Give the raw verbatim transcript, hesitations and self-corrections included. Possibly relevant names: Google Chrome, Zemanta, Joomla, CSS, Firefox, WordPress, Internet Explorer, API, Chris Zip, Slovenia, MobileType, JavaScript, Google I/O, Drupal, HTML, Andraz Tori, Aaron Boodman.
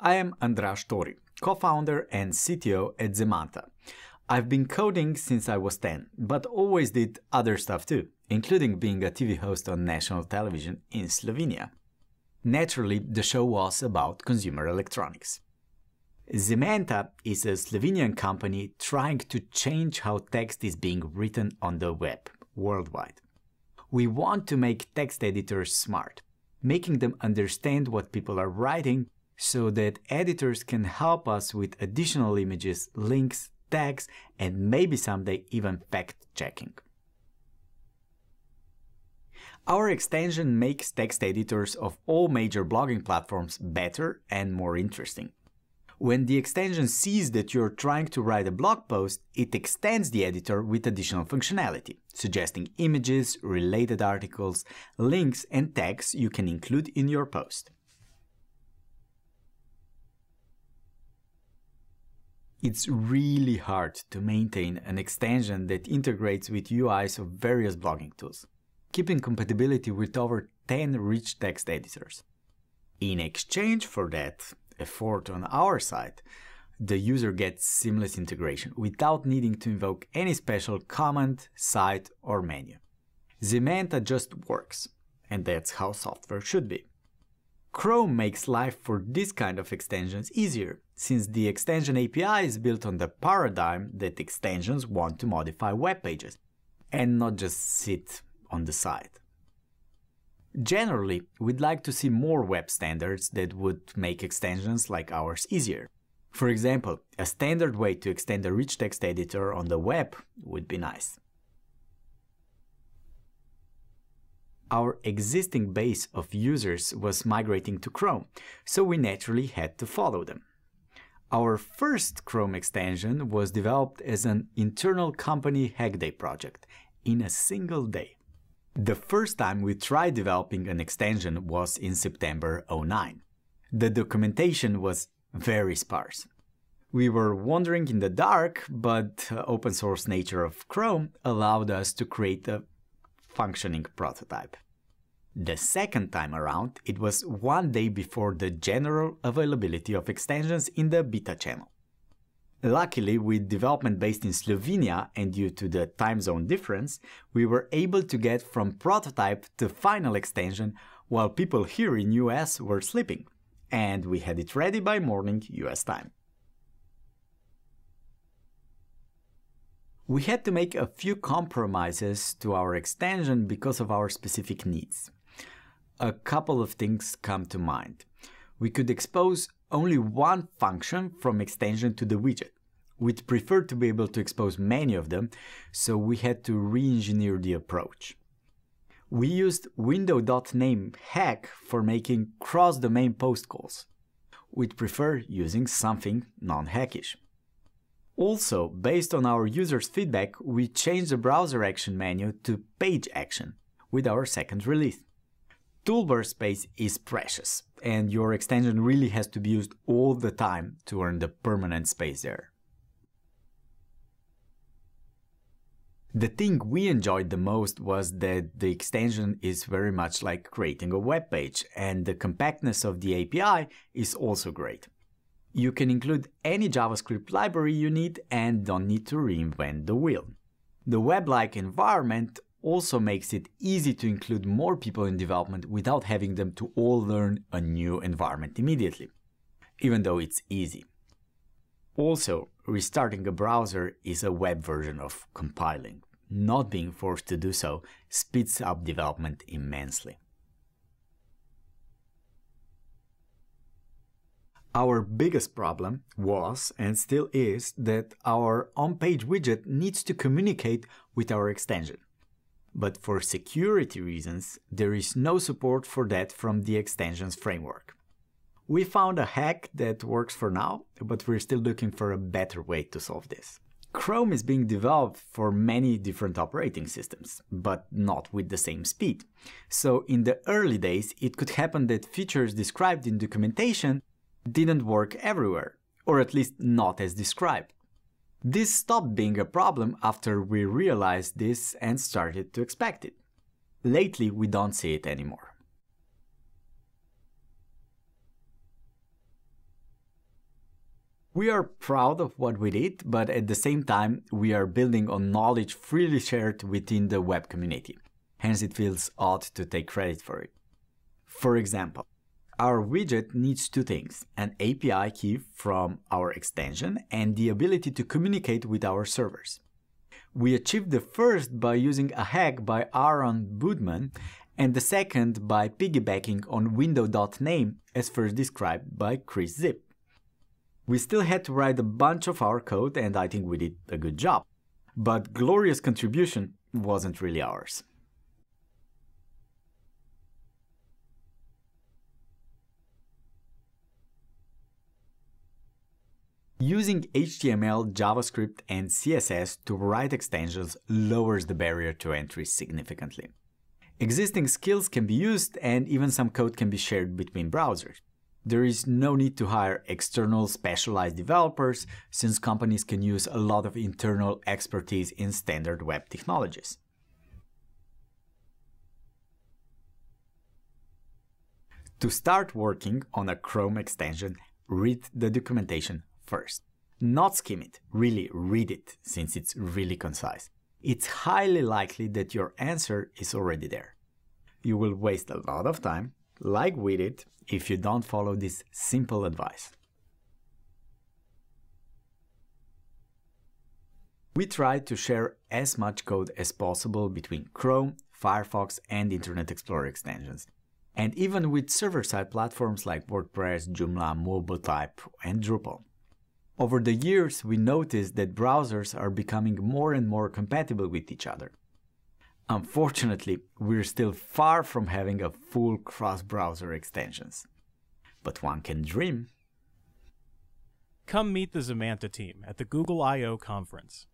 I am Andraz Tori, co-founder and C T O at Zemanta. I've been coding since I was ten, but always did other stuff too, including being a T V host on national television in Slovenia. Naturally, the show was about consumer electronics. Zemanta is a Slovenian company trying to change how text is being written on the web worldwide. We want to make text editors smart, making them understand what people are writing so that editors can help us with additional images, links, tags, and maybe someday even fact-checking. Our extension makes text editors of all major blogging platforms better and more interesting. When the extension sees that you're trying to write a blog post, it extends the editor with additional functionality, suggesting images, related articles, links, and tags you can include in your post. It's really hard to maintain an extension that integrates with U Is of various blogging tools, keeping compatibility with over ten rich text editors. In exchange for that effort on our side, the user gets seamless integration without needing to invoke any special command, site, or menu. Zemanta just works, and that's how software should be. Chrome makes life for this kind of extensions easier, since the extension A P I is built on the paradigm that extensions want to modify web pages, and not just sit on the side. Generally, we'd like to see more web standards that would make extensions like ours easier. For example, a standard way to extend a rich text editor on the web would be nice. Our existing base of users was migrating to Chrome, so we naturally had to follow them. Our first Chrome extension was developed as an internal company hack day project in a single day. The first time we tried developing an extension was in September oh nine. The documentation was very sparse. We were wandering in the dark, but open source nature of Chrome allowed us to create a functioning prototype. The second time around, it was one day before the general availability of extensions in the beta channel. Luckily, with development based in Slovenia and due to the time zone difference, we were able to get from prototype to final extension while people here in U S were sleeping, and we had it ready by morning U S time. We had to make a few compromises to our extension because of our specific needs. A couple of things come to mind. We could expose only one function from extension to the widget. We'd prefer to be able to expose many of them, so we had to re-engineer the approach. We used window.name hack for making cross-domain post calls. We'd prefer using something non-hackish. Also, based on our users' feedback, we changed the browser action menu to page action with our second release. Toolbar space is precious, and your extension really has to be used all the time to earn the permanent space there. The thing we enjoyed the most was that the extension is very much like creating a web page, and the compactness of the A P I is also great. You can include any JavaScript library you need and don't need to reinvent the wheel. The web-like environment also makes it easy to include more people in development without having them to all learn a new environment immediately, even though it's easy. Also, restarting a browser is a web version of compiling. Not being forced to do so speeds up development immensely. Our biggest problem was, and still is, that our on-page widget needs to communicate with our extension. But for security reasons, there is no support for that from the extensions framework. We found a hack that works for now, but we're still looking for a better way to solve this. Chrome is being developed for many different operating systems, but not with the same speed. So in the early days, it could happen that features described in documentation didn't work everywhere, or at least not as described. This stopped being a problem after we realized this and started to expect it. Lately, we don't see it anymore. We are proud of what we did, but at the same time, we are building on knowledge freely shared within the web community. Hence, it feels odd to take credit for it. For example, our widget needs two things, an A P I key from our extension and the ability to communicate with our servers. We achieved the first by using a hack by Aaron Boodman and the second by piggybacking on window.name as first described by Chris Zip. We still had to write a bunch of our code and I think we did a good job, but glorious contribution wasn't really ours. Using H T M L, JavaScript, and C S S to write extensions lowers the barrier to entry significantly. Existing skills can be used and even some code can be shared between browsers. There is no need to hire external specialized developers, since companies can use a lot of internal expertise in standard web technologies. To start working on a Chrome extension, read the documentation first. Not skim it, really read it, since it's really concise. It's highly likely that your answer is already there. You will waste a lot of time, like we did, if you don't follow this simple advice. We tried to share as much code as possible between Chrome, Firefox, and Internet Explorer extensions, and even with server-side platforms like WordPress, Joomla, MobileType, and Drupal. Over the years, we noticed that browsers are becoming more and more compatible with each other. Unfortunately, we're still far from having a full cross-browser extensions. But one can dream. Come meet the Zemanta team at the Google I O conference.